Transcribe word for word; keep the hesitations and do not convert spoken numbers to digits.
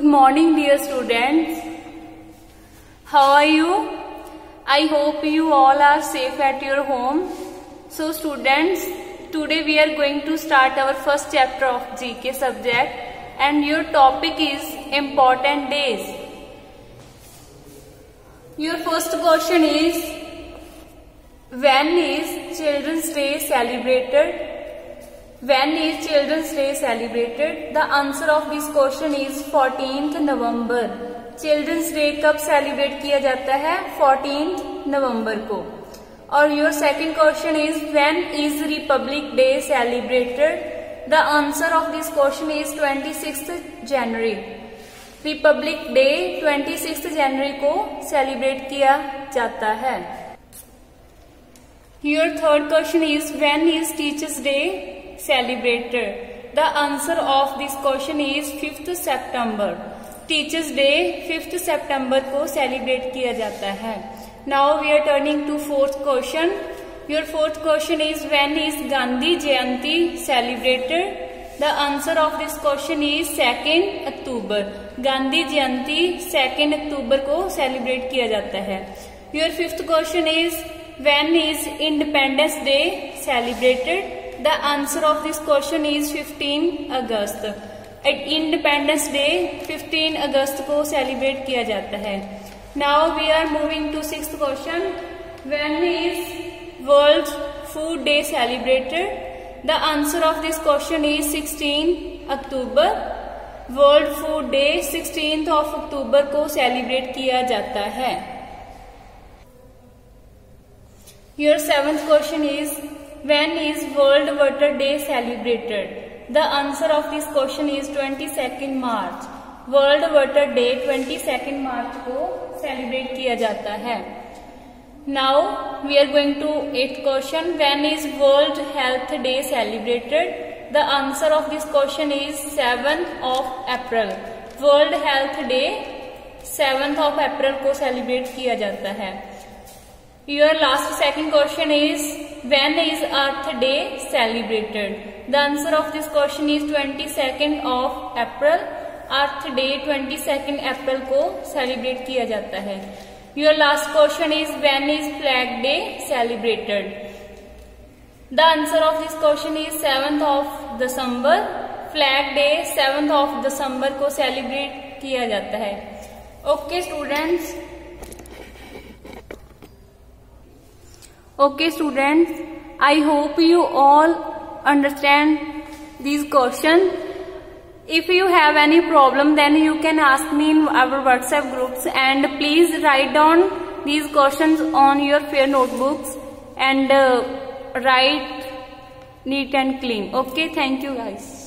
Good morning dear students, how are you? I hope you all are safe at your home. So students, today we are going to start our first chapter of G K subject and your topic is important days. Your first question is, when is Children's Day celebrated? When is Children's Day celebrated? The answer of this question is fourteenth November. Children's Day कब celebrate किया जाता है? fourteenth नवंबर को. और your second question is, when is Republic Day celebrated? The answer of this question is twenty-sixth January. Republic Day twenty-sixth January को celebrate किया जाता है. Your third question is, when is Teachers Day celebrated? The answer of this question is fifth September. Teachers Day fifth September को celebrate किया जाता है. Now we are turning to fourth question. Your fourth question is, when is Gandhi Jayanti celebrated? The answer of this question is second October. Gandhi Jayanti second October को celebrate किया जाता है. Your fifth question is, when is Independence Day celebrated? The answer of this question is fifteenth August. At Independence Day fifteenth अगस्त को celebrate किया जाता है. Now we are moving to sixth question. When is World Food Day celebrated? The answer of this question is sixteenth October. World Food Day sixteenth of October को celebrate किया जाता है. Your seventh question is, when is World Water Day celebrated? The answer of this question is twenty-second March. World Water Day twenty-second March को celebrate किया जाता है. Now we are going to eighth question. When is World Health Day celebrated? The answer of this question is seventh of April. World Health Day seventh of April को celebrate किया जाता है. Your last second question is, when is Earth Day celebrated? The answer of this question is twenty-second of April. Earth Day twenty-second April को celebrate किया जाता है. Your last question is, when is Flag Day celebrated? The answer of this question is seventh of December. Flag Day seventh of December को celebrate किया जाता है. Okay students. Okay students, I hope you all understand these questions. If you have any problem, then you can ask me in our WhatsApp groups, and please write down these questions on your fair notebooks and uh, write neat and clean. Okay, thank you guys.